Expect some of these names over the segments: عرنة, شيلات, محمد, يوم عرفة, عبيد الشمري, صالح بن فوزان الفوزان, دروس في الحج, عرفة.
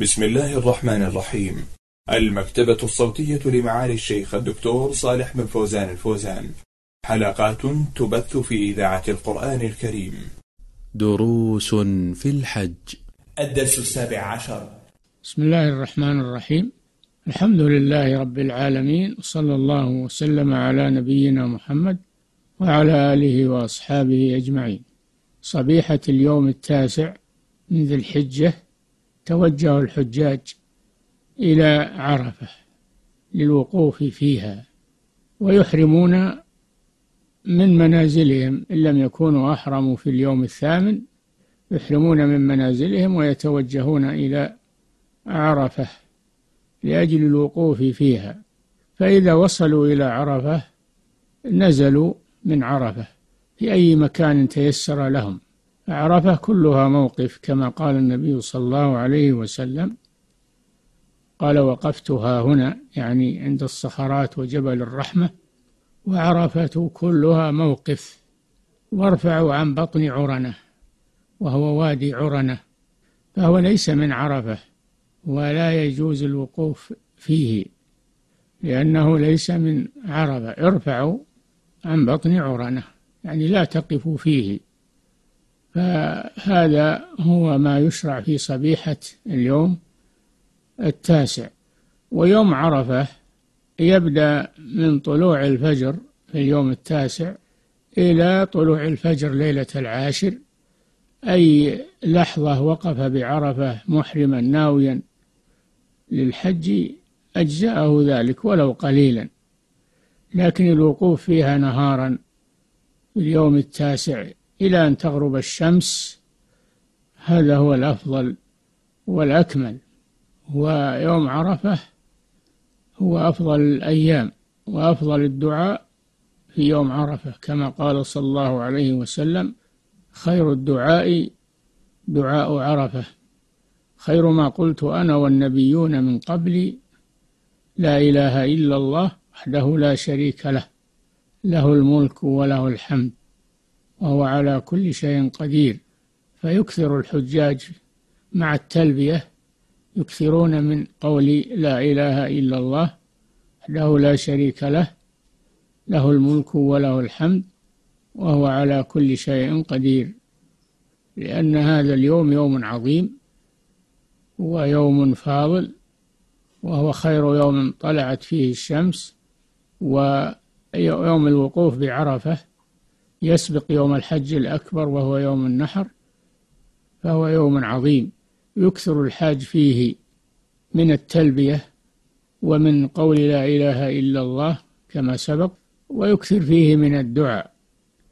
بسم الله الرحمن الرحيم. المكتبة الصوتية لمعالي الشيخ الدكتور صالح بن فوزان الفوزان، حلقات تبث في إذاعة القرآن الكريم. دروس في الحج، الدرس 17. بسم الله الرحمن الرحيم. الحمد لله رب العالمين، صلى الله وسلم على نبينا محمد وعلى آله وأصحابه أجمعين. صبيحة اليوم 9 من ذي الحجة توجه الحجاج إلى عرفة للوقوف فيها، ويحرمون من منازلهم إن لم يكونوا أحرموا في اليوم 8، يحرمون من منازلهم ويتوجهون إلى عرفة لأجل الوقوف فيها. فإذا وصلوا إلى عرفة نزلوا من عرفة في أي مكان تيسر لهم. عرفة كلها موقف، كما قال النبي صلى الله عليه وسلم: قال وقفتها هنا، يعني عند الصخرات وجبل الرحمة، وعرفة كلها موقف. وارفعوا عن بطن عرنة، وهو وادي عرنة، فهو ليس من عرفة ولا يجوز الوقوف فيه لأنه ليس من عرفة. ارفعوا عن بطن عرنة، يعني لا تقفوا فيه. فهذا هو ما يشرع في صبيحة اليوم 9. ويوم عرفة يبدأ من طلوع الفجر في اليوم 9 إلى طلوع الفجر ليلة 10. أي لحظة وقف بعرفة محرما ناويا للحج أجزأه ذلك ولو قليلا، لكن الوقوف فيها نهارا في اليوم 9 إلى أن تغرب الشمس هذا هو الأفضل والأكمل. ويوم عرفة هو أفضل الأيام وأفضل الدعاء في يوم عرفة، كما قال صلى الله عليه وسلم: خير الدعاء دعاء عرفة، خير ما قلت أنا والنبيون من قبلي، لا إله إلا الله وحده لا شريك له، له الملك وله الحمد وهو على كل شيء قدير. فيكثر الحجاج مع التلبية، يكثرون من قول لا إله إلا الله وحده لا شريك له، له الملك وله الحمد وهو على كل شيء قدير، لأن هذا اليوم يوم عظيم ويوم فاضل، وهو خير يوم طلعت فيه الشمس. ويوم الوقوف بعرفة يسبق يوم الحج الأكبر وهو يوم النحر، فهو يوم عظيم يكثر الحاج فيه من التلبية ومن قول لا إله إلا الله كما سبق، ويكثر فيه من الدعاء.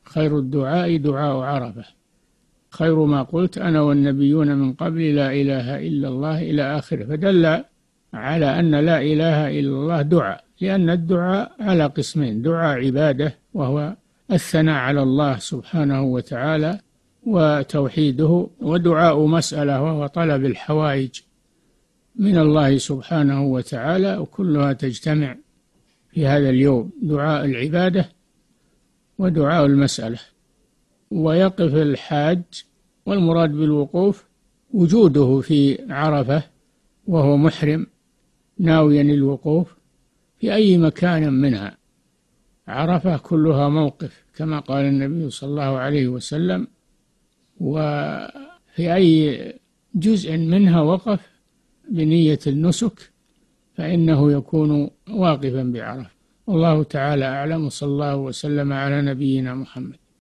خير الدعاء دعاء عرفة، خير ما قلت أنا والنبيون من قبل، لا إله إلا الله، إلى آخره. فدل على أن لا إله إلا الله دعاء، لأن الدعاء على قسمين: دعاء عبادة وهو الثناء على الله سبحانه وتعالى وتوحيده، ودعاء مسألة وهو طلب الحوائج من الله سبحانه وتعالى، وكلها تجتمع في هذا اليوم: دعاء العبادة ودعاء المسألة. ويقف الحاج، والمراد بالوقوف وجوده في عرفة وهو محرم ناويا الوقوف في أي مكان منها. عرفة كلها موقف كما قال النبي صلى الله عليه وسلم، وفي أي جزء منها وقف بنية النسك فإنه يكون واقفا بعرفة. والله تعالى أعلم، صلى الله وسلم على نبينا محمد.